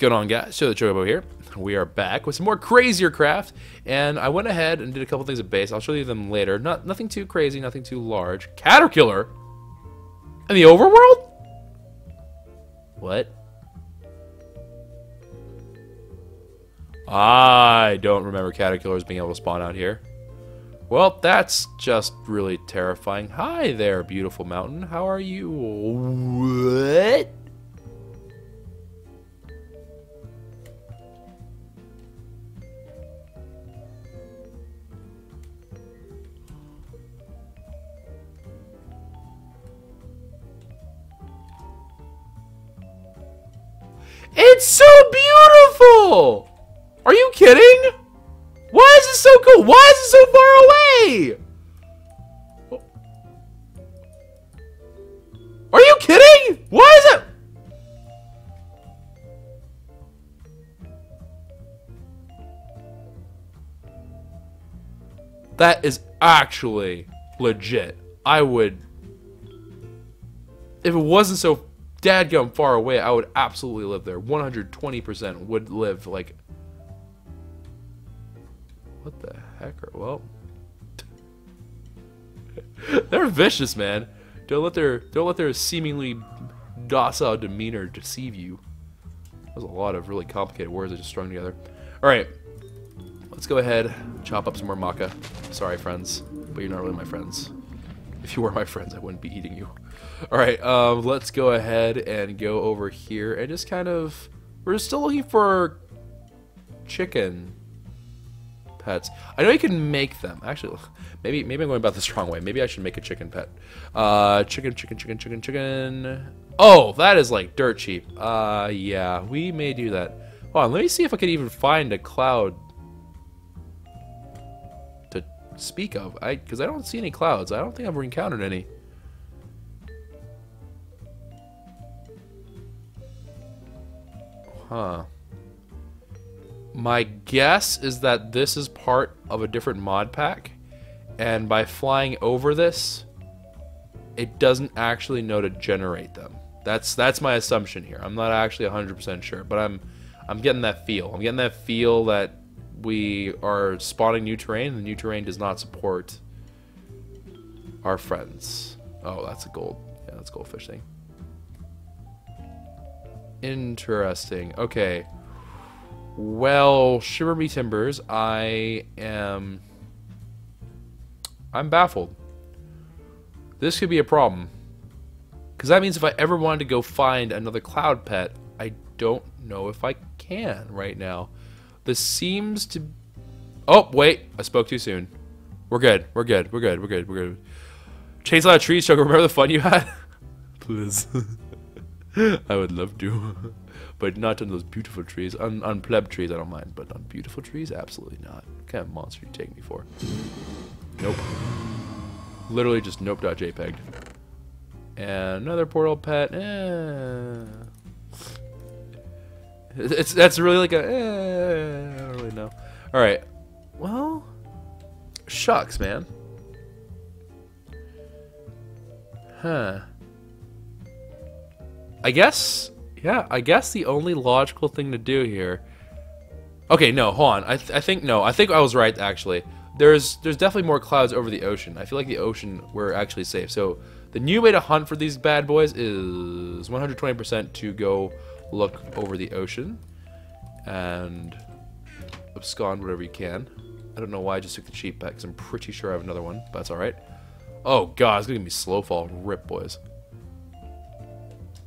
going on, guys? So the Chobo here. We are back with some more crazier craft, and I went ahead and did a couple things at base. I'll show you them later. Nothing too crazy, nothing too large. Caterkiller in the overworld? What? I don't remember Caterkillers being able to spawn out here. Well, that's just really terrifying. Hi there, beautiful mountain. How are you? What? It's so beautiful! Are you kidding? Why is it so cool? Why is it so far away? Are you kidding? Why is it? That is actually legit. I would... If it wasn't so dadgum far away, I would absolutely live there. 120% would live, like... What the heck are... Well... They're vicious, man. Don't let their seemingly docile demeanor deceive you. There's a lot of really complicated words I just strung together. Alright. Let's go ahead and chop up some more maca. Sorry, friends. But you're not really my friends. If you were my friends, I wouldn't be eating you. Alright, let's go ahead and go over here and just kind of... We're still looking for... chicken... pets. I know you can make them. Actually, maybe I'm going about this wrong way. Maybe I should make a chicken pet. Chicken. Oh, that is like dirt cheap. Yeah, we may do that. Hold on, let me see if I could even find a cloud to speak of. Because I don't see any clouds. I don't think I've encountered any. Huh. My guess is that this is part of a different mod pack, and by flying over this, it doesn't actually know to generate them. That's my assumption here. I'm not actually 100% sure, but I'm getting that feel. I'm getting that feel that we are spawning new terrain, and the new terrain does not support our friends. Oh, that's a gold. Yeah, that's goldfish thing. Interesting. Okay. Well, shiver me timbers, I'm baffled. This could be a problem. Because that means if I ever wanted to go find another cloud pet, I don't know if I can right now. This seems to... Oh, wait, I spoke too soon. We're good. Chase a lot of trees, Choco. Remember the fun you had? Please. I would love to. But not on those beautiful trees. On pleb trees, I don't mind. But on beautiful trees, absolutely not. What kind of monster you take me for? Nope. Literally just nope.jpg. And another portal pet. Eh. That's really like a... Eh, I don't really know. Alright. Well... Shucks, man. Huh. I guess... Yeah, I guess the only logical thing to do here... Okay, no, hold on. I think I was right, actually. There's definitely more clouds over the ocean. I feel like the ocean, we're actually safe. So, the new way to hunt for these bad boys is 120% to go look over the ocean. And abscond whatever you can. I don't know why I just took the cheap pet, because I'm pretty sure I have another one, but that's alright. Oh, God, it's going to be slow fall. Rip, boys.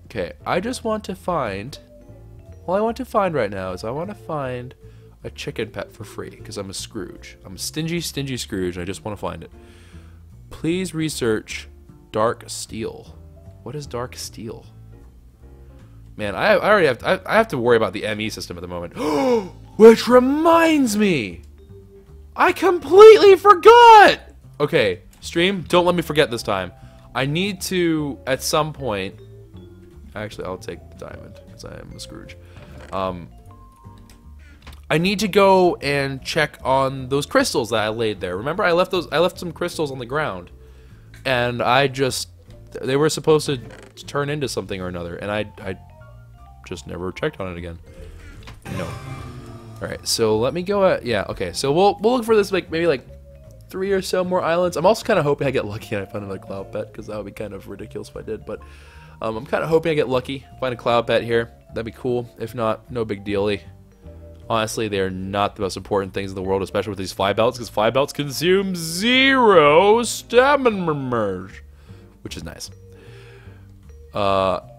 Okay, I just want to find, all I want to find right now is I want to find a chicken pet for free, because I'm a Scrooge. I'm a stingy, stingy Scrooge, and I just want to find it. Please research dark steel. What is dark steel? Man, I already have to, I have to worry about the ME system at the moment. Which reminds me! I completely forgot! Okay, stream, don't let me forget this time. I need to, at some point... Actually, I'll take the diamond, because I am a Scrooge. I need to go and check on those crystals that I laid there. Remember, I left some crystals on the ground. And I just... They were supposed to turn into something or another, and I just never checked on it again. No. Alright, so let me go at... Yeah, okay. So we'll look for this, like, maybe, like, 3 or so more islands. I'm also kind of hoping I get lucky and I find another cloud pet, because that would be kind of ridiculous if I did, but... I'm kind of hoping I get lucky, find a cloud pet here. That'd be cool. If not, no big dealy. Honestly, they're not the most important things in the world, especially with these fly belts, because fly belts consume 0 stamina, which is nice.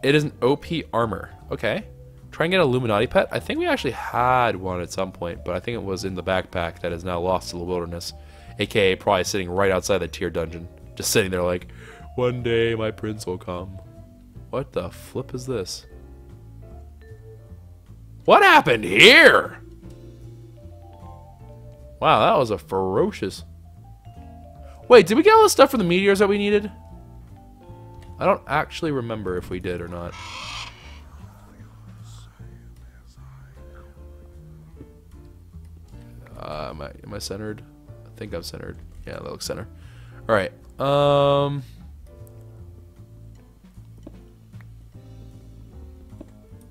It is an OP armor. Okay. Try and get an Illuminati pet. I think we actually had one at some point, but I think it was in the backpack that is now lost to the wilderness, aka probably sitting right outside the tier dungeon, just sitting there like, one day my prince will come. What the flip is this? What happened here? Wow, that was a ferocious... Wait, did we get all the stuff from the meteors that we needed? I don't actually remember if we did or not. Am I centered? I think I'm centered. Yeah, that looks centered. Alright,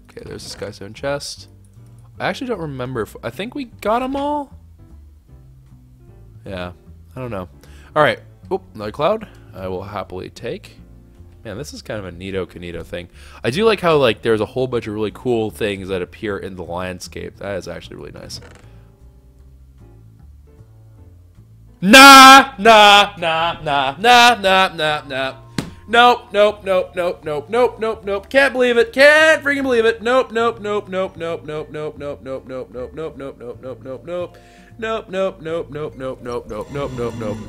okay, there's the Skystone chest. I actually don't remember if... I think we got them all? Yeah. I don't know. Alright. Oh, another cloud. I will happily take. Man, this is kind of a neato-canito thing. I do like how, like, there's a whole bunch of really cool things that appear in the landscape. That is actually really nice. Nah! Nah! Nah! Nah! Nah! Nah! Nah! Nah! Nope, nope, nope, nope, nope, nope, nope, nope. Can't believe it. Can't freaking believe it. Nope, nope, nope, nope, nope, nope, nope, nope, nope, nope, nope, nope, nope, nope, nope, nope, nope, nope, nope, nope, nope, nope, nope, nope, nope, nope, nope.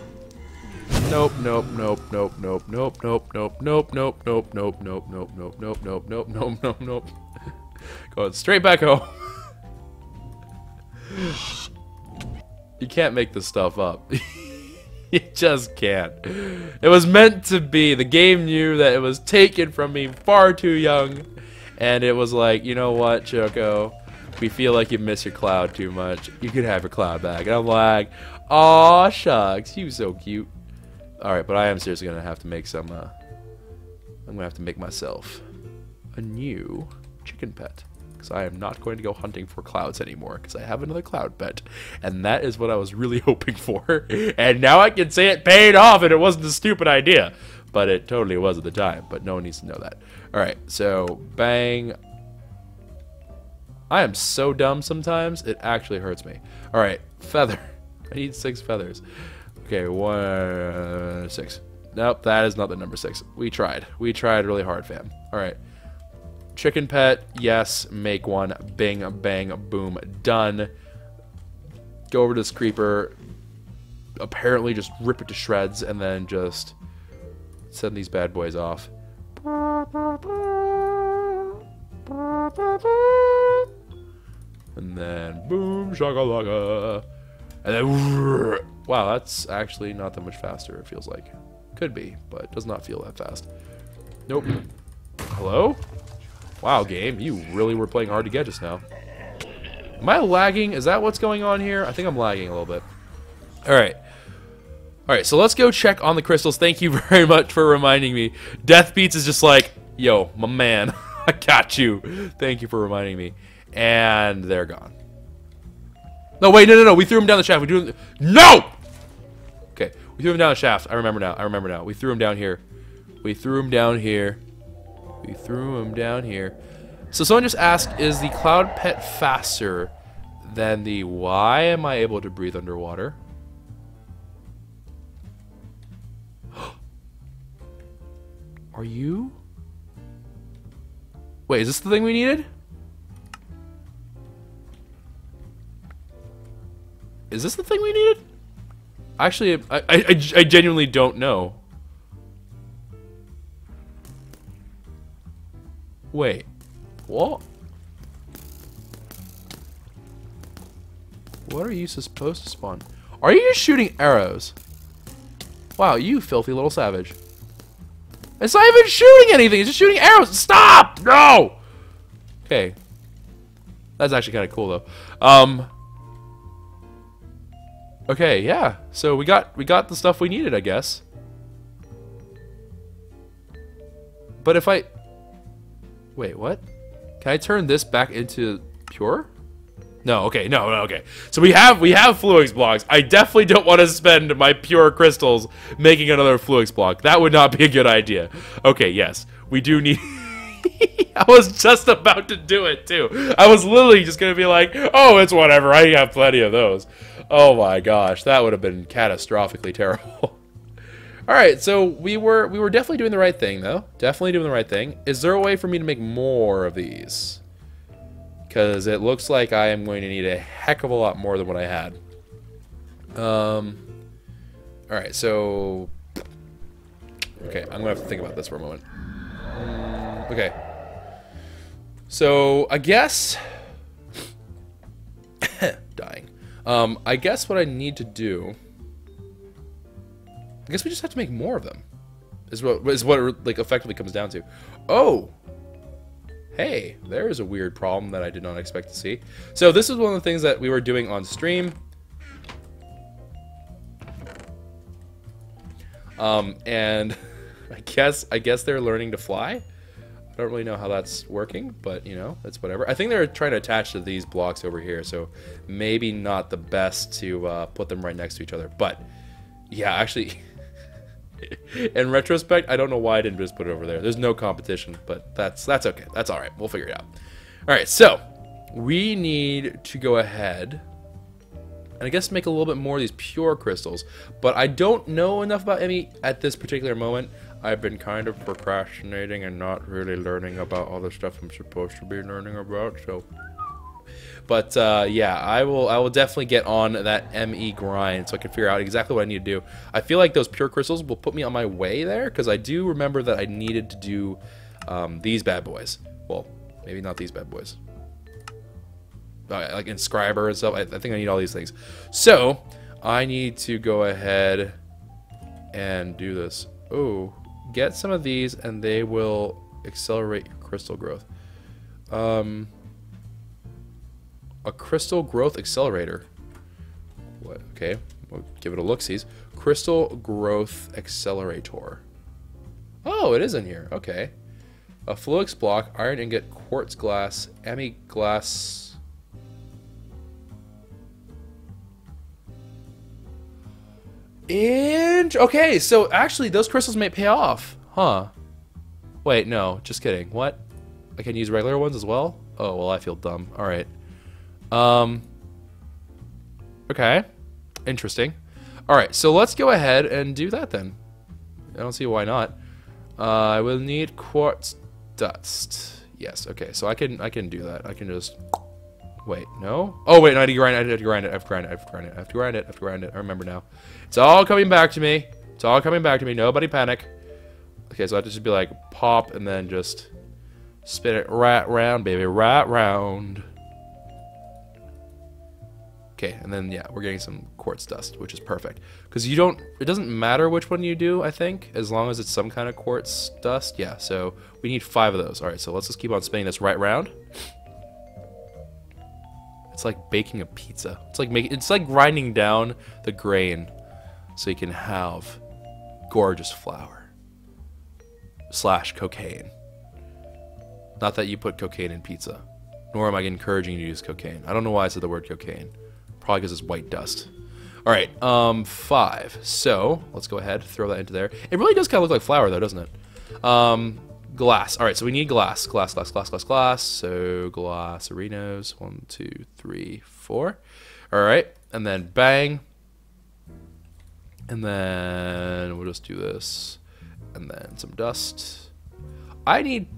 Nope, nope, nope, nope, nope, nope, nope, nope, nope, nope, nope, nope, nope, nope, nope, nope, nope, nope, nope, nope, nope. Going straight back home. You can't make this stuff up. You just can't. It was meant to be. The game knew that it was taken from me far too young. And it was like, you know what, Choco? We feel like you miss your cloud too much. You could have your cloud back. And I'm like, aw, shucks. You so cute. Alright, but I am seriously going to have to make some, I'm going to have to make myself a new chicken pet. Because I am not going to go hunting for clouds anymore, because I have another cloud pet, and that is what I was really hoping for. And now I can say it paid off, and it wasn't a stupid idea, but it totally was at the time. But no one needs to know that. All right, so bang. I am so dumb sometimes it actually hurts me. All right, feather. I need 6 feathers. Okay, 1, 6. Nope, that is not the number 6. We tried. We tried really hard, fam. All right. Chicken pet, yes, make one, bing, bang, boom, done. Go over to this creeper, apparently just rip it to shreds, and then just send these bad boys off. And then boom, shakalaka. And then, wow, that's actually not that much faster, it feels like. Could be, but it does not feel that fast. Nope. Hello? Wow, game, you really were playing hard to get just now. Am I lagging? Is that what's going on here? I think I'm lagging a little bit. Alright. Alright, so let's go check on the crystals. Thank you very much for reminding me. Death Beats is just like, yo, my man, I got you. Thank you for reminding me. And they're gone. No, wait, no. We threw him down the shaft. We do. No! Okay, we threw him down the shaft. I remember now. We threw him down here. We threw him down here. So someone just asked, is the cloud pet faster than the... Why am I able to breathe underwater? Are you... Wait, is this the thing we needed? Is this the thing we needed? Actually, I genuinely don't know. Wait, what? What are you supposed to spawn? Are you just shooting arrows? Wow, you filthy little savage. It's not even shooting anything, it's just shooting arrows. Stop! No! Okay. That's actually kind of cool though. Okay, yeah. So we got the stuff we needed, I guess. But if I... Wait, what? Can I turn this back into pure? No, okay, no, okay. So we have Fluix blocks. I definitely don't want to spend my pure crystals making another Fluix block. That would not be a good idea. Okay, yes, we do need... I was just about to do it, too. I was literally just going to be like, oh, it's whatever, I have plenty of those. Oh my gosh, that would have been catastrophically terrible. Alright, so we were definitely doing the right thing, though. Definitely doing the right thing. Is there a way for me to make more of these? Because it looks like I am going to need a heck of a lot more than what I had. Alright, so... Okay, I'm going to have to think about this for a moment. Okay. So, I guess... Dying. I guess what I need to do... I guess we just have to make more of them. Is what it, like, effectively comes down to. Oh! Hey, there is a weird problem that I did not expect to see. So this is one of the things that we were doing on stream. And I guess they're learning to fly. I don't really know how that's working, but you know, that's whatever. I think they're trying to attach to these blocks over here, so maybe not the best to put them right next to each other. But yeah, actually, in retrospect, I don't know why I didn't just put it over there. There's no competition, but that's okay. That's all right. We'll figure it out. All right, so we need to go ahead and I guess make a little bit more of these pure crystals, but I don't know enough about ME at this particular moment. I've been kind of procrastinating and not really learning about all the stuff I'm supposed to be learning about, so... But yeah, I will definitely get on that ME grind so I can figure out exactly what I need to do. I feel like those pure crystals will put me on my way there, because I do remember that I needed to do these bad boys. Well, maybe not these bad boys. Like Inscriber and stuff. I think I need all these things. So, I need to go ahead and do this. Oh, get some of these and they will accelerate your crystal growth. A crystal growth accelerator. What? Okay, we'll give it a look-see. Crystal growth accelerator. Oh, it is in here. Okay. A Fluix block, iron ingot, quartz glass, ME glass. And okay, so actually those crystals may pay off, huh? Wait, no, just kidding. What? I can use regular ones as well? Oh well, I feel dumb. All right. Okay, interesting. All right, so let's go ahead and do that then. I don't see why not. I will need quartz dust. Yes. Okay, so I can do that. I can just wait. No. Oh wait, no, I have to grind it. I remember now. It's all coming back to me. It's all coming back to me. Nobody panic. Okay, so I have to just be like pop and then just spin it right round, baby, right round. Okay, and then yeah, we're getting some quartz dust, which is perfect. Because you don't, it doesn't matter which one you do, I think, as long as it's some kind of quartz dust. Yeah, so we need 5 of those. Alright, so let's just keep on spinning this right round. It's like baking a pizza. It's like making, it's like grinding down the grain so you can have gorgeous flour. Slash cocaine. Not that you put cocaine in pizza. Nor am I encouraging you to use cocaine. I don't know why I said the word cocaine. Probably because it's white dust. Alright, 5. So, let's go ahead, throw that into there. It really does kind of look like flour, though, doesn't it? Glass. Alright, so we need glass. Glass. So, glass arenas. 1, 2, 3, 4. Alright, and then bang. And then we'll just do this. And then some dust. I need...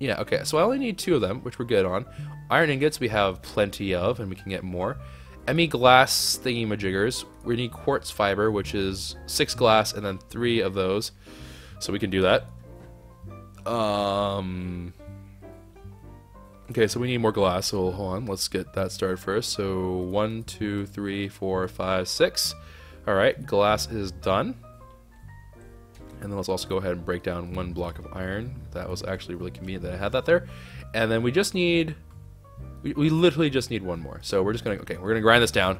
Yeah, okay, so I only need 2 of them, which we're good on. Iron ingots we have plenty of, and we can get more. ME glass thingamajiggers. We need quartz fiber, which is 6 glass and then 3 of those. So we can do that. Okay, so we need more glass, so hold on. Let's get that started first. So 1, 2, 3, 4, 5, 6. All right, glass is done. And then let's also go ahead and break down 1 block of iron. That was actually really convenient that I had that there. And then we just need... We literally just need 1 more. So we're just going to... Okay, we're going to grind this down.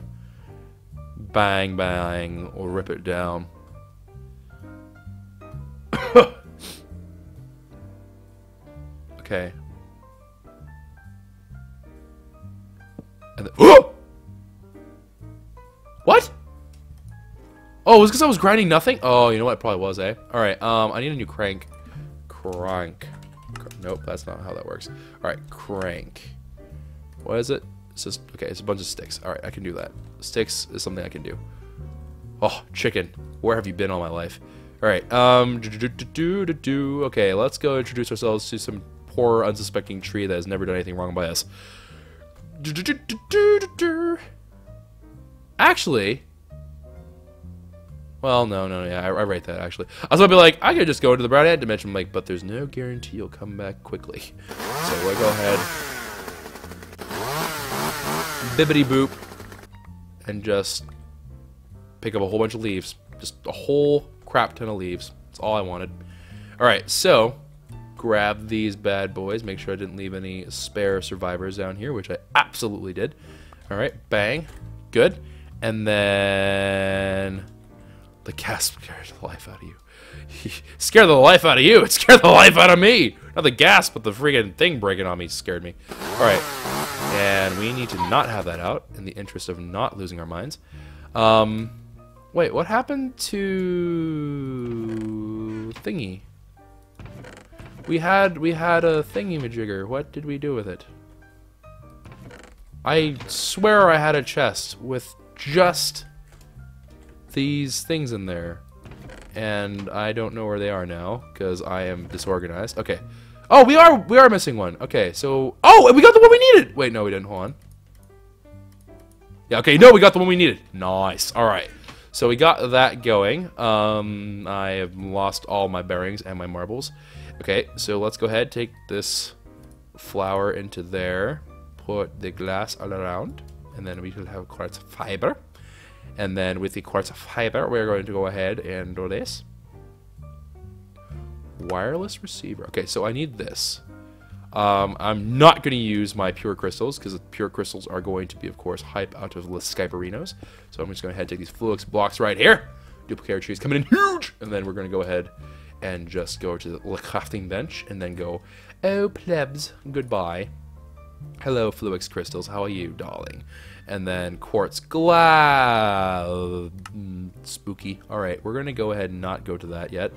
Bang, bang. We'll rip it down. Okay. What? Oh, it was because I was grinding nothing? Oh, you know what? It probably was, eh? Alright, I need a new crank. Crank. Nope, that's not how that works. Alright, crank. What is it? It's just, okay, it's a bunch of sticks. Alright, I can do that. Sticks is something I can do. Oh, chicken. Where have you been all my life? Alright, okay, let's go introduce ourselves to some poor, unsuspecting tree that has never done anything wrong by us. Actually... Well, no, yeah, I rate that, actually. I was gonna be like, I could just go into the brown ant dimension, I'm like, but there's no guarantee you'll come back quickly. So we'll go ahead, bibbity-boop, and just pick up a whole bunch of leaves. Just a whole crap ton of leaves. That's all I wanted. Alright, so, grab these bad boys, make sure I didn't leave any spare survivors down here, which I absolutely did. Alright, bang, good, and then... The gas scared the life out of you. He scared the life out of you. It scared the life out of me. Not the gas, but the freaking thing breaking on me scared me. Alright. And we need to not have that out in the interest of not losing our minds. Wait, what happened to... Thingy? We had a thingy-majigger. What did we do with it? I swear I had a chest with just... these things in there, and I don't know where they are now because I am disorganized. Okay. Oh, we are missing one. Okay, so oh, and we got the one we needed. Wait, no, we didn't. Hold on. Yeah. Okay. No, we got the one we needed. Nice. All right. So we got that going. I have lost all my bearings and my marbles. Okay. So let's go ahead, take this flower into there, put the glass all around, and then we will have quartz fiber. And then with the quartz fiber, we're going to go ahead and do this. Wireless receiver. Okay, so I need this. I'm not going to use my pure crystals, because the pure crystals are going to be, of course, hype out of the Skyperinos. So I'm just going to take these Fluix blocks right here. Duplicator trees coming in huge! And then we're going to go ahead and just go to the crafting bench and then go, oh, plebs, goodbye. Hello, Fluix crystals. How are you, darling? And then quartz glass. Spooky. Alright, we're going to go ahead and not go to that yet.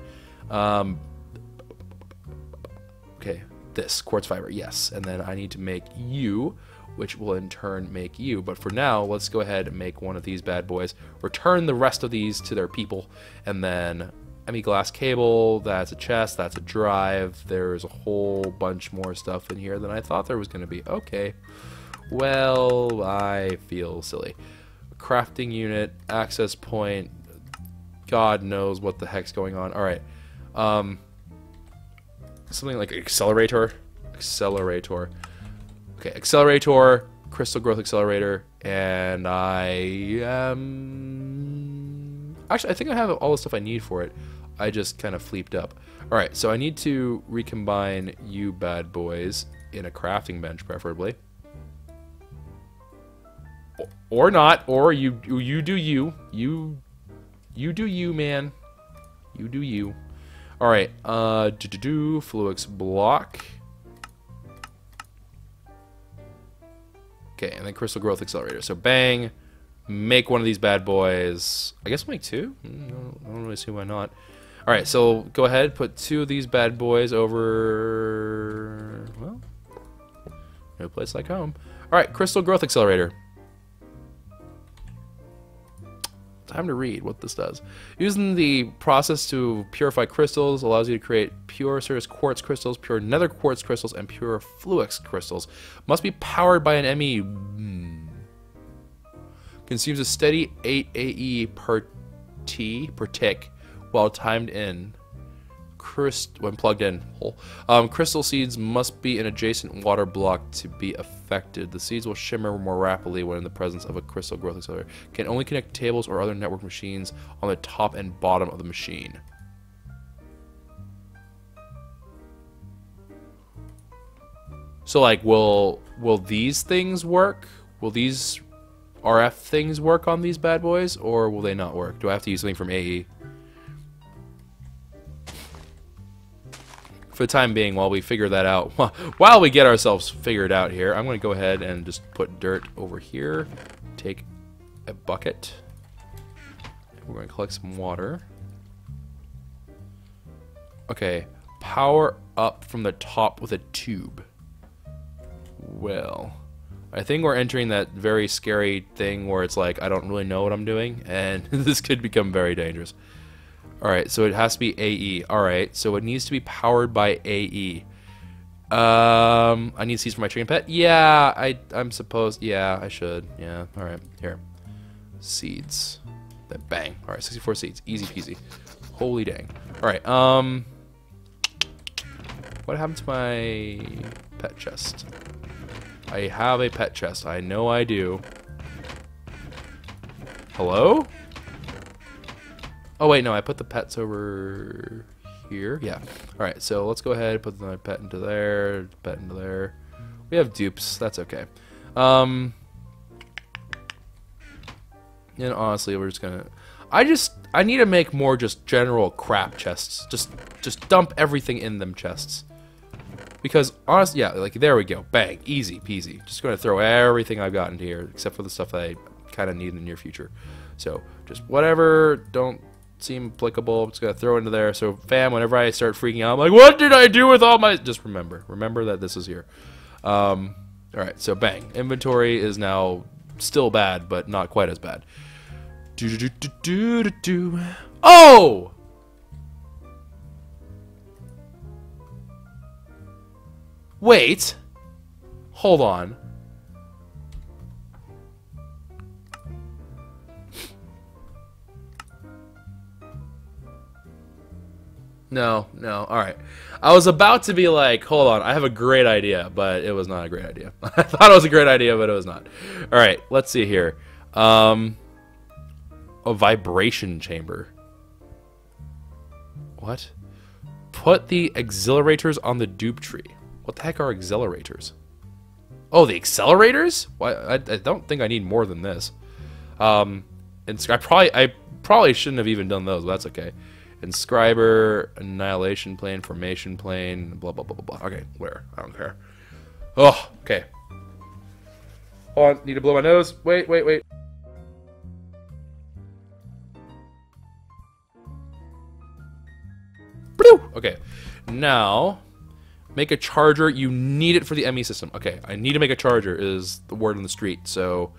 Okay, this. Quartz fiber, yes. And then I need to make you, which will in turn make you. But for now, let's go ahead and make one of these bad boys. Return the rest of these to their people. And then ME glass cable. That's a chest. That's a drive. There's a whole bunch more stuff in here than I thought there was going to be. Okay. Well, I feel silly. Crafting unit, access point, God knows what the heck's going on. Alright. Something like accelerator. Accelerator. Okay, accelerator, crystal growth accelerator, and I actually, I think I have all the stuff I need for it. I just kind of fleeped up. Alright, so I need to recombine you bad boys in a crafting bench, preferably. Or not, or you do you. You do you, man. You do you. Alright, Fluix block. Okay, and then crystal growth accelerator. So bang, make one of these bad boys. I guess I'll make two? I don't really see why not. Alright, so go ahead, put two of these bad boys over... Well, no place like home. Alright, crystal growth accelerator. Time to read what this does. Using the process to purify crystals allows you to create pure Certus quartz crystals, pure nether quartz crystals, and pure Fluix crystals. Must be powered by an ME. Consumes a steady 8 AE per tick while timed in. When plugged in. Crystal seeds must be an adjacent water block to be affected. The seeds will shimmer more rapidly when in the presence of a crystal growth accelerator. Can only connect tables or other network machines on the top and bottom of the machine. So like, will these things work? Will these RF things work on these bad boys, or will they not work? Do I have to use something from AE? for the time being, while we figure that out, while we get ourselves figured out here, I'm going to go ahead and just put dirt over here, take a bucket, we're going to collect some water. Okay, power up from the top with a tube. Well, I think we're entering that very scary thing where it's like, I don't really know what I'm doing, and this could become very dangerous. Alright, so it has to be AE. Alright, so it needs to be powered by AE. I need seeds for my chicken pet? Yeah, I'm supposed... Yeah, I should. Yeah, alright. Here. Seeds. Then bang. Alright, 64 seeds. Easy peasy. Holy dang. Alright, what happened to my pet chest? I have a pet chest. I know I do. Hello? Oh wait, no, I put the pets over here. Yeah. Alright, so let's go ahead and put the pet into there, pet into there. We have dupes, that's okay. And honestly, we're just gonna... I need to make more just general crap chests. Just dump everything in them chests. Because, honestly, yeah, like, there we go. Bang. Easy peasy. Just gonna throw everything I've got into here, except for the stuff that I kinda need in the near future. So, just whatever, don't seem applicable. I'm just gonna throw into there. So, fam, whenever I start freaking out, I'm like, what did I do with all my... Just remember. Remember that this is here. Alright, so bang. Inventory is now still bad, but not quite as bad. Oh! Wait. Hold on. No. All right. I was about to be like, hold on, I have a great idea, but it was not a great idea. I thought it was a great idea, but it was not. All right. Let's see here. A vibration chamber. What? Put the accelerators on the dupe tree. What the heck are accelerators? Oh, the accelerators? Why? I don't think I need more than this. And I probably shouldn't have even done those, but that's okay. Inscriber, annihilation plane, formation plane, blah, blah, blah, blah, blah. Okay, where? I don't care. Oh, okay. Hold on, need to blow my nose. Wait. Okay, now, make a charger. You need it for the ME system. Okay, I need to make a charger is the word on the street. So,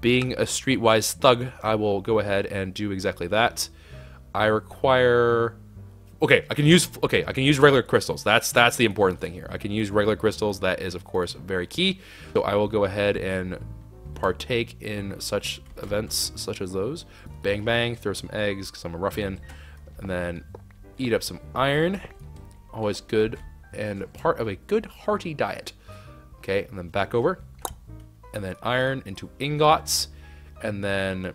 being a streetwise thug, I will go ahead and do exactly that. I require... Okay, I can use regular crystals. That's the important thing here. I can use regular crystals. That is, of course, very key. So I will go ahead and partake in such events, such as those. Bang, bang, throw some eggs, because I'm a ruffian. And then eat up some iron. Always good and part of a good hearty diet. Okay, and then back over. And then iron into ingots. And then...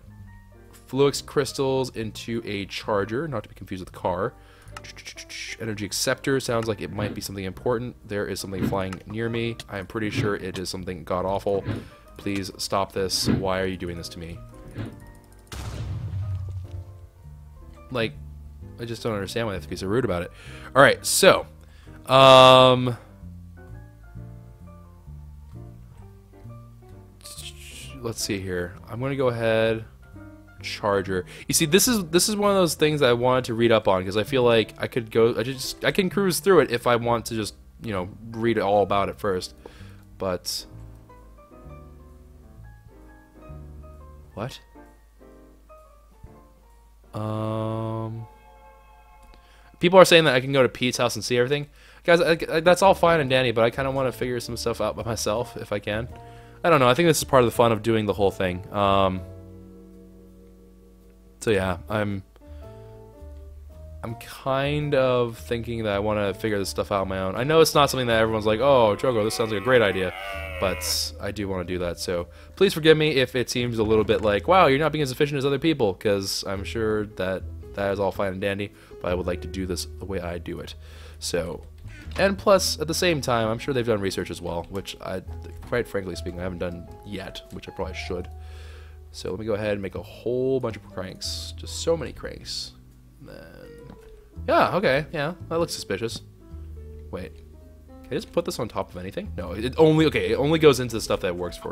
Fluix crystals into a charger, not to be confused with the car. Energy acceptor sounds like it might be something important. There is something flying near me. I am pretty sure it is something god awful. Please stop this. Why are you doing this to me? Like, I just don't understand why they have to be so rude about it. All right, so, let's see here. I'm gonna go ahead. Charger. You see, this is one of those things that I wanted to read up on because I feel like I could go. I can cruise through it if I want to just, you know, read all about it first. But what? People are saying that I can go to Pete's house and see everything, guys. That's all fine and dandy, but I kind of want to figure some stuff out by myself if I can. I don't know. I think this is part of the fun of doing the whole thing. So yeah, I'm kind of thinking that I want to figure this stuff out on my own. I know it's not something that everyone's like, oh, Chobo, this sounds like a great idea, but I do want to do that. So please forgive me if it seems a little bit like, wow, you're not being as efficient as other people, because I'm sure that that is all fine and dandy, but I would like to do this the way I do it. So, and plus, at the same time, I'm sure they've done research as well, which I, quite frankly speaking, I haven't done yet, which I probably should. So let me go ahead and make a whole bunch of cranks. Just so many cranks. Then, yeah, okay, yeah, that looks suspicious. Wait. Can I just put this on top of anything? No, it only goes into the stuff that it works for.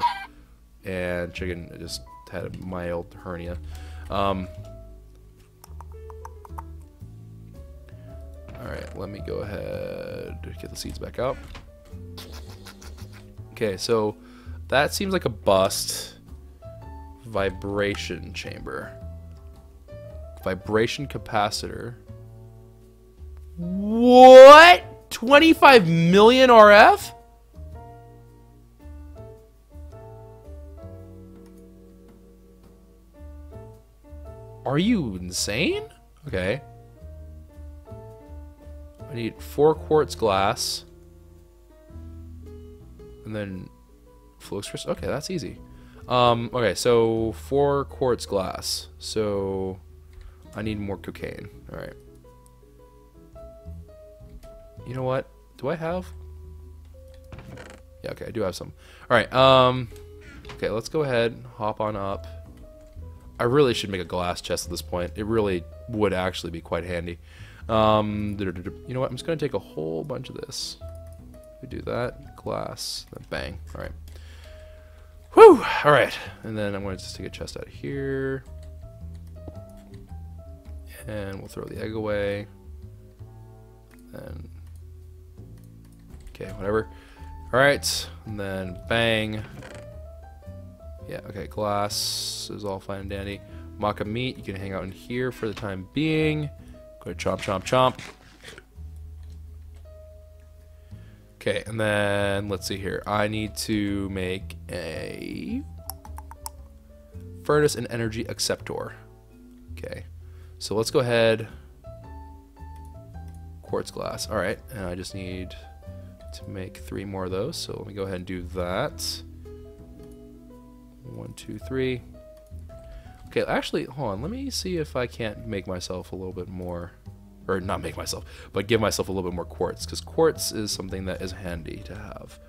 And chicken just had a mild hernia. Alright, let me go ahead and get the seeds back out. Okay, so that seems like a bust. Vibration chamber. Vibration capacitor. What? 25 million RF? Are you insane? Okay. I need 4 quartz glass. And then Fluix crystal. Okay, that's easy. Okay, so 4 quartz glass. So I need more cocaine. Alright. You know what? Do I have? Yeah, okay, I do have some. Alright, okay, let's go ahead and hop on up. I really should make a glass chest at this point. It really would actually be quite handy. You know what? I'm just going to take a whole bunch of this. We do that. Glass. Then bang. Alright. Whew! Alright. And then I'm going to just take a chest out of here. And we'll throw the egg away. And okay, whatever. Alright. And then bang. Yeah, okay. Glass is all fine and dandy. Maca meat. You can hang out in here for the time being. Go chomp, chomp, chomp. Okay, and then let's see here. I need to make a furnace and energy acceptor. Okay. So let's go ahead. Quartz glass. All right, and I just need to make 3 more of those. So let me go ahead and do that. 1, 2, 3. Okay, actually, hold on. Let me see if I can't make myself a little bit more, or not make myself, but give myself a little bit more quartz, because quartz is something that is handy to have.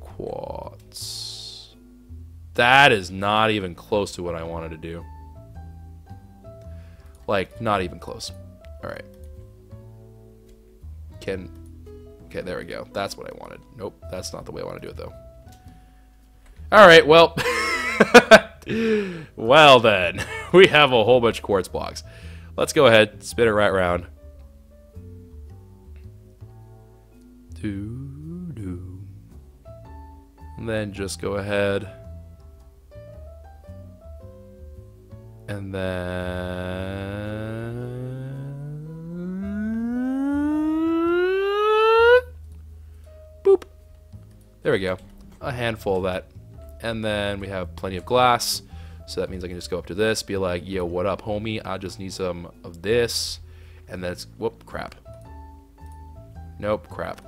Quartz. That is not even close to what I wanted to do. Like, not even close. All right. Okay, there we go. That's what I wanted. Nope, that's not the way I want to do it, though. All right, well. Well, then. We have a whole bunch of quartz blocks. Let's go ahead. Spin it right round. Doo-doo. And then just go ahead. And then... Boop. There we go. A handful of that. And then we have plenty of glass. So that means I can just go up to this, be like, yo, what up, homie? I just need some of this. And that's, whoop, crap. Nope, crap.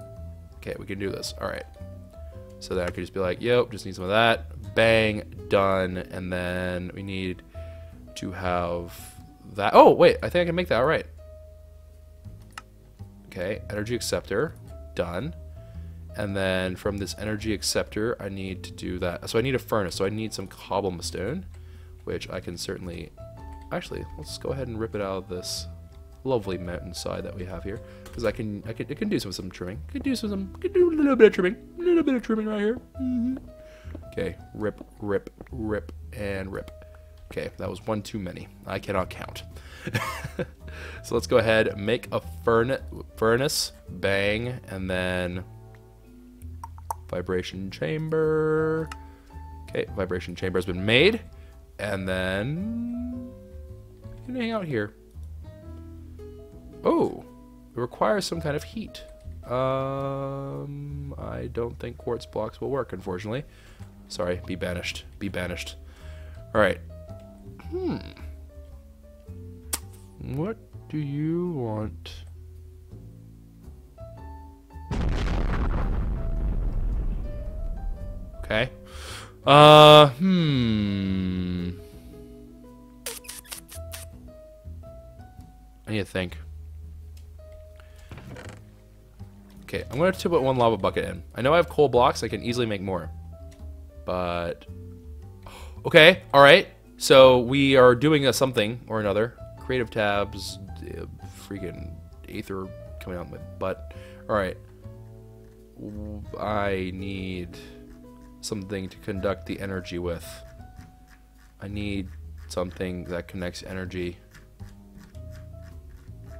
Okay, we can do this. All right. So then I could just be like, yo, just need some of that. Bang, done. And then we need to have that. Oh, wait, I think I can make that. All right. Okay, energy acceptor, done. And then from this energy acceptor, I need to do that. So I need a furnace. So I need some cobblestone, which I can certainly... Actually, let's go ahead and rip it out of this lovely mountainside that we have here, because it can do some trimming. Could do a little bit of trimming. A little bit of trimming right here. Mm-hmm. Okay, rip, rip, rip, and rip. Okay, that was one too many. I cannot count. So let's go ahead, make a furnace, bang, and then... Vibration chamber. Okay, vibration chamber has been made. And then... You can hang out here. Oh! It requires some kind of heat. I don't think quartz blocks will work, unfortunately. Sorry, be banished. Be banished. Alright. What do you want? Okay. I need to think. Okay, I'm going to put 1 lava bucket in. I know I have coal blocks. I can easily make more. But... Okay, alright. So, we are doing a something or another. Creative tabs. Freaking ether coming out my butt. Alright. I need something to conduct the energy with. I need something that connects energy.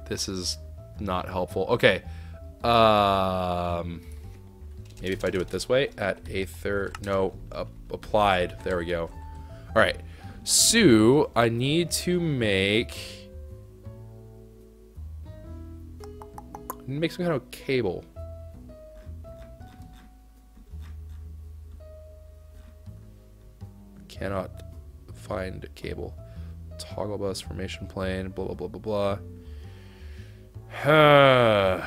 This is not helpful. Okay. Maybe if I do it this way, at Aether, no, applied. There we go. All right. So I need to make some kind of cable. Cannot find a cable. Toggle bus, formation plane, blah, blah, blah, blah, blah. Huh.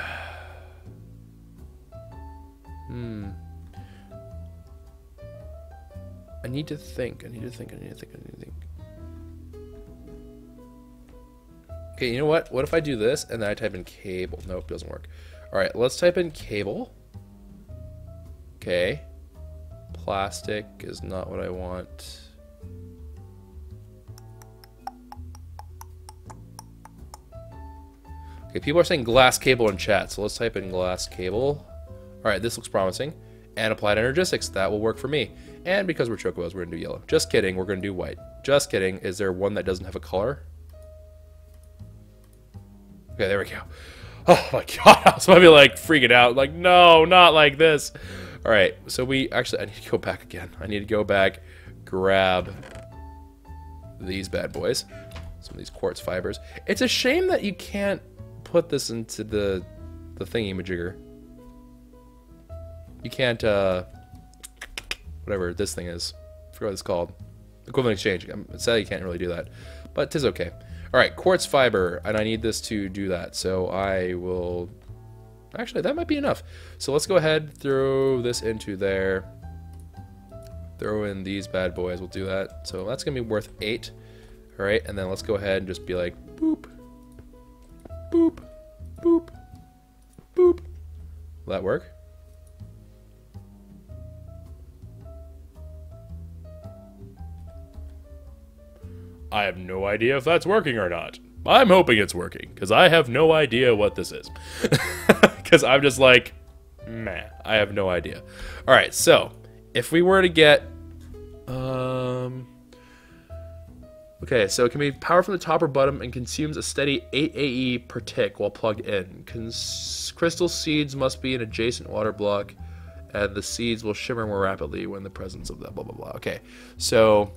I need to think. I need to think. Okay, you know what? What if I do this and then I type in cable? Nope, doesn't work. All right, let's type in cable. Okay. Plastic is not what I want. Okay, people are saying glass cable in chat, so let's type in glass cable. All right, this looks promising. And Applied Energistics, that will work for me. And because we're Chocobos, we're gonna do yellow. Just kidding, we're gonna do white. Just kidding, is there one that doesn't have a color? Okay, there we go. Oh my god, I was about to be like freaking out. Like, no, not like this. All right, so we actually, I need to go back again. I need to go back, grab these bad boys. Some of these quartz fibers. It's a shame that you can't put this into the thingy-majigger. You can't, whatever this thing is. I forgot what it's called. Equivalent exchange. Sadly, you can't really do that. But 'tis okay. All right, quartz fiber, and I need this to do that. So I will, actually, that might be enough. So let's go ahead, throw this into there. Throw in these bad boys. We'll do that. So that's going to be worth 8. All right, and then let's go ahead and just be like, boop, boop, boop, boop. Will that work? I have no idea if that's working or not. I'm hoping it's working, because I have no idea what this is. Because I'm just like, meh, I have no idea. All right, so if we were to get... okay, so it can be powered from the top or bottom and consumes a steady 8 AE per tick while plugged in. Crystal seeds must be an adjacent water block, and the seeds will shimmer more rapidly when in the presence of that, blah, blah, blah. Okay, so...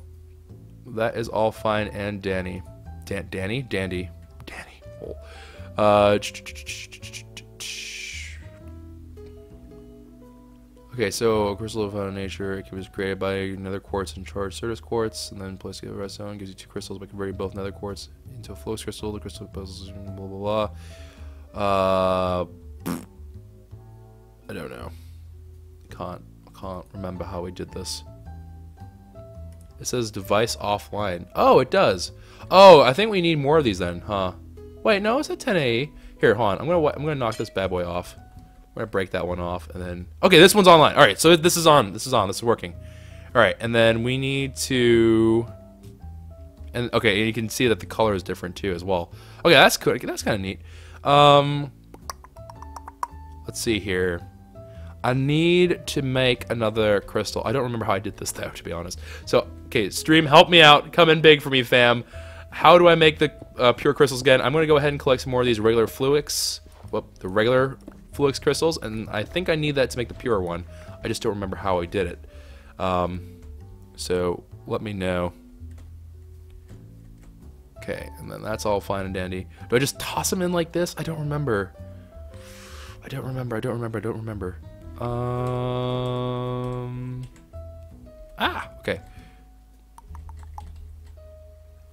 that is all fine and Danny. Danny. Oh. Okay, so a crystal of nature, it was created by nether quartz and charged Certus quartz, and then placed together rest zone, gives you 2 crystals by converting both nether quartz into a Fluix crystal. The crystal puzzles, blah, blah, blah. I don't know. I can't remember how we did this. It says device offline. Oh, it does. Oh, I think we need more of these then, huh? Wait, no, it's at 10 AE. Here, hold on. I'm gonna knock this bad boy off. I'm gonna break that one off, and then okay, this one's online. All right, so this is on. This is on. This is working. All right, and then we need to. And okay, and you can see that the color is different too as well. Okay, that's cool. That's kind of neat. Let's see here. I need to make another crystal. I don't remember how I did this though, to be honest. So, okay, stream, help me out. Come in big for me, fam. How do I make the pure crystals again? I'm going to go ahead and collect some more of these regular Fluix. Whoop, the regular Fluix crystals, and I think I need that to make the pure one. I just don't remember how I did it. So let me know. Okay, and then that's all fine and dandy. Do I just toss them in like this? I don't remember. I don't remember. Okay.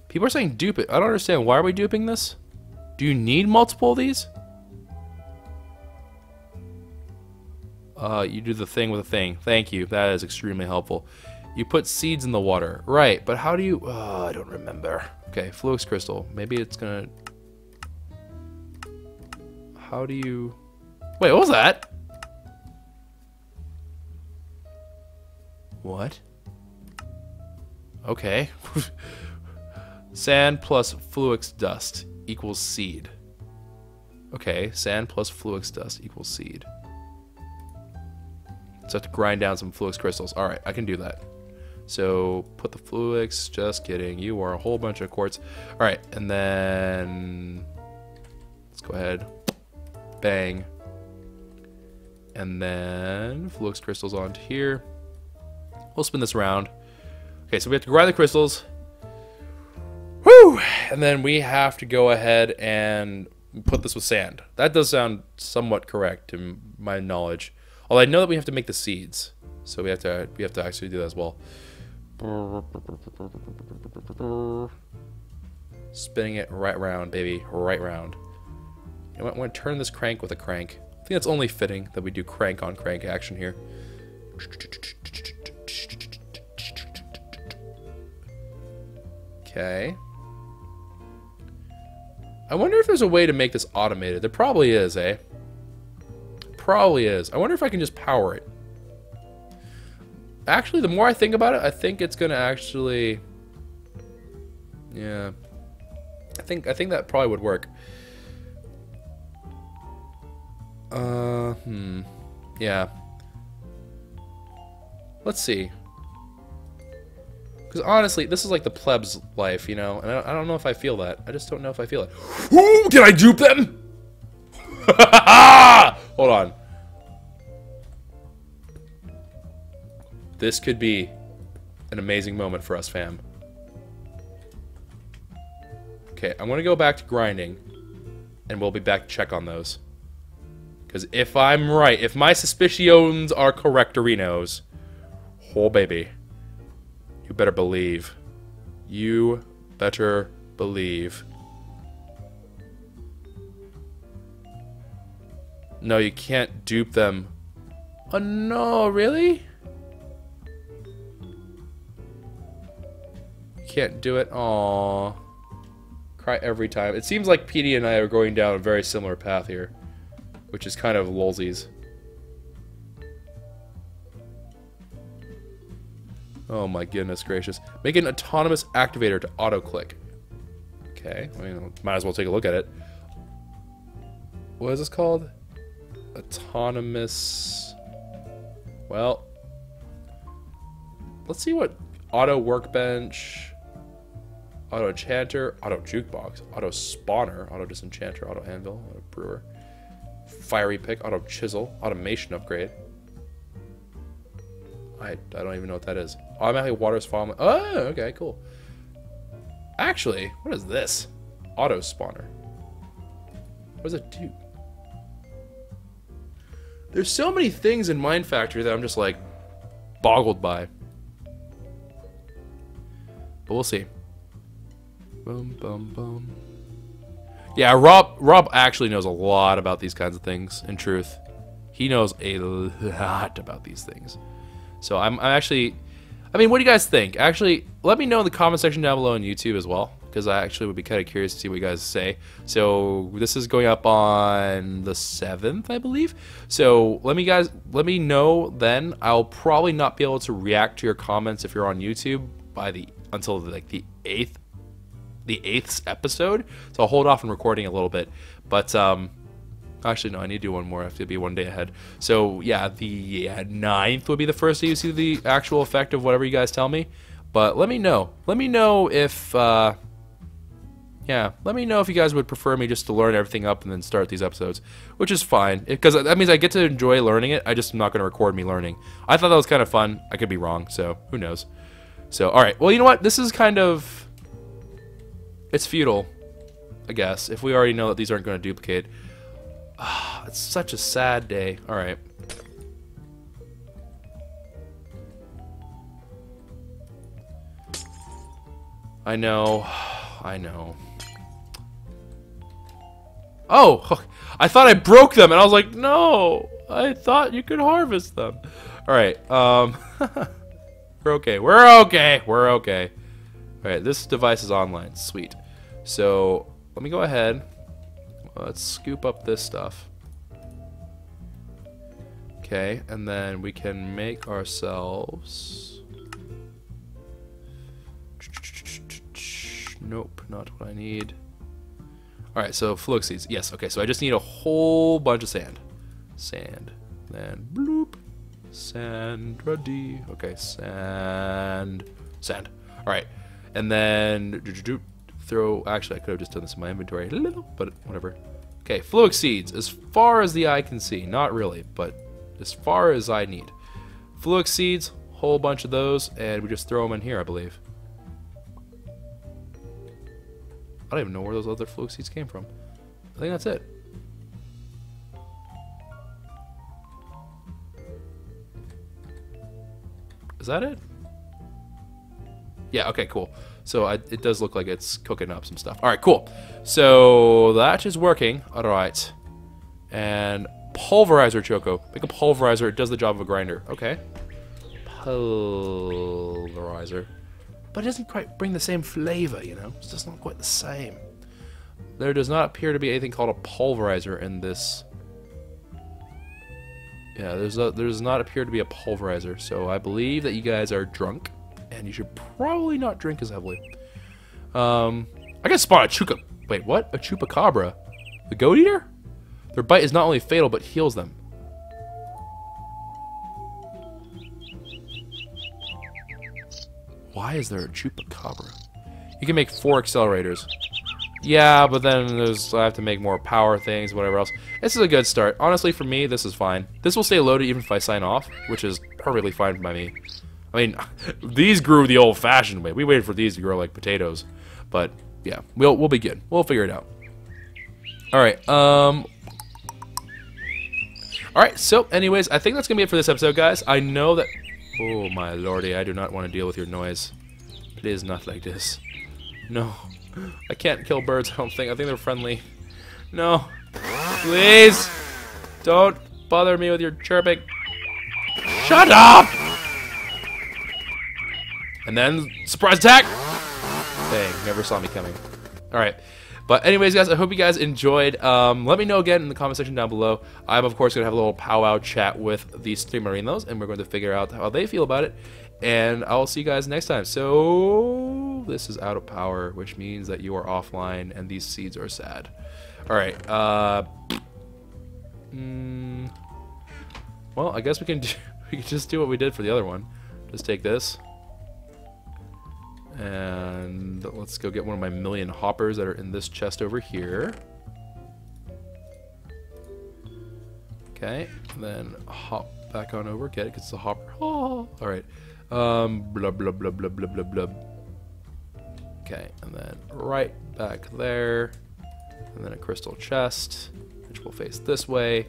People are saying dupe it. I don't understand. Why are we duping this? Do you need multiple of these? You do the thing with a thing. Thank you. That is extremely helpful. You put seeds in the water. Right, but how do you... I don't remember. Okay, Fluix crystal. Maybe it's gonna... how do you... wait, what was that? What? Okay. Sand plus Fluix dust equals seed. Okay, sand plus Fluix dust equals seed. So I have to grind down some Fluix crystals. All right, I can do that. So put the Fluix, just kidding. You are a whole bunch of quartz. All right, and then let's go ahead, bang. And then Fluix crystals onto here. We'll spin this around. Okay, so we have to grind the crystals. Woo! And then we have to go ahead and put this with sand. That does sound somewhat correct to my knowledge. Although I know that we have to make the seeds. So we have to actually do that as well. Spinning it right round, baby, right round. I want to turn this crank with a crank. I think that's only fitting that we do crank on crank action here. Okay. I wonder if there's a way to make this automated. There probably is, eh? Probably is. I wonder if I can just power it. Actually, the more I think about it, I think it's gonna actually... yeah. I think that probably would work. Yeah. Let's see. Because honestly, this is like the pleb's life, you know? And I don't know if I feel that. I just don't know if I feel it. Ooh, did I dupe them? Hold on. This could be an amazing moment for us, fam. Okay, I'm going to go back to grinding. And we'll be back to check on those. Because if I'm right, if my suspicions are correctorinos, oh baby. You better believe. You better believe. No, you can't dupe them. Oh no, really? You can't do it? Aww. Cry every time. It seems like PD and I are going down a very similar path here. Which is kind of lolsies. Oh my goodness gracious. Make an autonomous activator to auto-click. Okay, I mean, might as well take a look at it. What is this called? Autonomous... well... let's see what Auto Workbench... Auto Enchanter, Auto Jukebox, Auto Spawner, Auto Disenchanter, Auto Anvil, Auto Brewer, Fiery Pick, Auto Chisel, Automation Upgrade. I don't even know what that is. Automatically waters farm. Oh, okay, cool. Actually, what is this? Auto Spawner. What does it do? There's so many things in Mine Factory that I'm just like boggled by. But we'll see. Boom, boom, boom. Yeah, Rob actually knows a lot about these kinds of things. In truth, he knows a lot about these things. So I'm actually, I mean, what do you guys think? Actually, let me know in the comment section down below on YouTube as well, because I actually would be kind of curious to see what you guys say. So this is going up on the 7th, I believe. So let me know then. I'll probably not be able to react to your comments if you're on YouTube by until like the 8th episode. So I'll hold off on recording a little bit, but actually, no, I need to do one more. I have to be one day ahead. So, yeah, the 9th would be the first day you see the actual effect of whatever you guys tell me. But let me know. Let me know if, yeah, let me know if you guys would prefer me just to learn everything up and then start these episodes, which is fine. Because that means I get to enjoy learning it. I just am not going to record me learning. I thought that was kind of fun. I could be wrong, so who knows. So, all right. Well, you know what? This is kind of... it's futile, I guess, if we already know that these aren't going to duplicate. Oh, it's such a sad day. All right. I know. I know. Oh, I thought I broke them, and I was like, no, I thought you could harvest them. All right. We're okay. We're okay. We're okay. All right. This device is online. Sweet. So let me go ahead. Let's scoop up this stuff. Okay, and then we can make ourselves... nope, not what I need. Alright, so Fluixies. Yes, okay, so I just need a whole bunch of sand. Sand. Then bloop. Sandra D. Okay, sand. All right, and then throw. Actually, I could have just done this in my inventory, but whatever. Okay, Fluix seeds, as far as the eye can see. Not really, but as far as I need. Fluix seeds, whole bunch of those, and we just throw them in here, I believe. I don't even know where those other Fluix seeds came from. I think that's it. Is that it? Yeah, okay, cool. So it does look like it's cooking up some stuff. All right, cool. So that is working. All right. And pulverizer, Choco. Make a pulverizer. It does the job of a grinder. Okay. Pulverizer. But it doesn't quite bring the same flavor, you know? It's just not quite the same. There does not appear to be anything called a pulverizer in this. Yeah, there does not appear to be a pulverizer. So I believe that you guys are drunk. And you should probably not drink as heavily. I gotta spawn a chupa. Wait, what? A chupacabra? The goat eater? Their bite is not only fatal, but heals them. Why is there a chupacabra? You can make 4 accelerators. Yeah, but then I have to make more power things, whatever else. This is a good start. Honestly, for me, this is fine. This will stay loaded even if I sign off, which is perfectly fine by me. I mean, these grew the old-fashioned way. We waited for these to grow like potatoes, but yeah, we'll be good. We'll figure it out. All right. All right. So, anyways, I think that's gonna be it for this episode, guys. I know that. Oh my lordy, I do not want to deal with your noise. It is not like this. No, I can't kill birds. I don't think. I think they're friendly. No, please don't bother me with your chirping. Shut up. And then, surprise attack! Dang, never saw me coming. Alright. But anyways, guys, I hope you guys enjoyed. Let me know again in the comment section down below. I'm, of course, going to have a little powwow chat with these 3 Marinos, and we're going to figure out how they feel about it. And I'll see you guys next time. So, this is out of power, which means that you are offline, and these seeds are sad. Alright. Well, I guess we can just do what we did for the other one. Just take this. And let's go get one of my 1,000,000 hoppers that are in this chest over here. Okay, then hop back on over. Get it, because it's a hopper. Oh, all right. Blub, blub, blub, blub, blub, blub, blub. Okay, and then right back there. And then a crystal chest, which will face this way.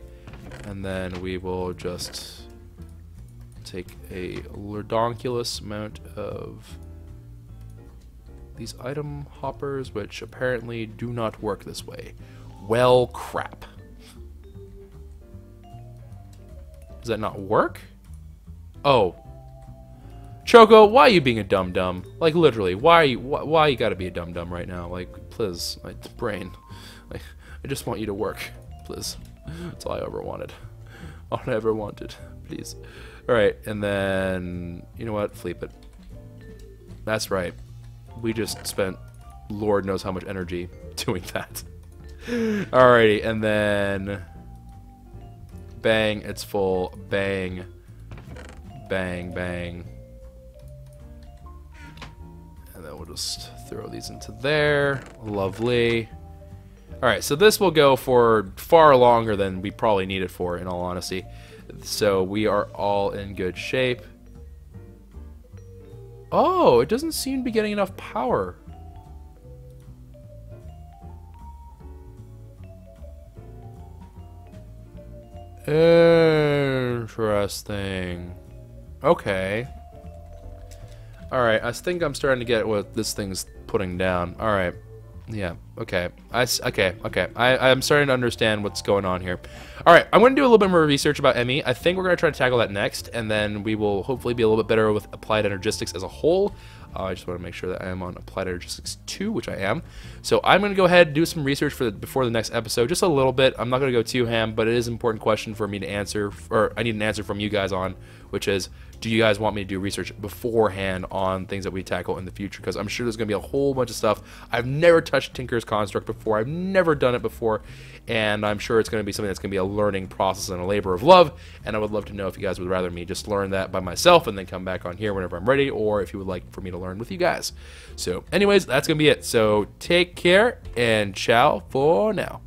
And then we will just take a ludonkulous amount of these item hoppers, which apparently do not work this way. Well, crap. Does that not work? Oh. Choco, why are you being a dum-dum? Like, literally, why you gotta be a dum-dum right now? Like, please, my brain. Like, I just want you to work. Please. That's all I ever wanted. All I ever wanted. Please. Alright, and then, you know what? Fleep it. That's right. We just spent Lord knows how much energy doing that. Alrighty, and then bang, it's full. Bang, bang, bang. And then we'll just throw these into there. Lovely. Alright, so this will go for far longer than we probably need it for, in all honesty. So we are all in good shape. Oh, it doesn't seem to be getting enough power. Interesting. Okay. Alright, I think I'm starting to get what this thing's putting down. Alright. Yeah, okay. I'm starting to understand what's going on here. Alright, I'm going to do a little bit more research about ME. I think we're going to try to tackle that next, and then we will hopefully be a little bit better with Applied Energistics as a whole. I just want to make sure that I am on Applied Energistics 2, which I am. So I'm going to go ahead and do some research for before the next episode, just a little bit. I'm not going to go too ham, but it is an important question for me to answer, or I need an answer from you guys on, which is, do you guys want me to do research beforehand on things that we tackle in the future? Because I'm sure there's going to be a whole bunch of stuff. I've never touched Tinker's Construct before. I've never done it before. And I'm sure it's going to be something that's going to be a learning process and a labor of love. And I would love to know if you guys would rather me just learn that by myself and then come back on here whenever I'm ready, or if you would like for me to learn with you guys. So anyways, that's going to be it. So take care and ciao for now.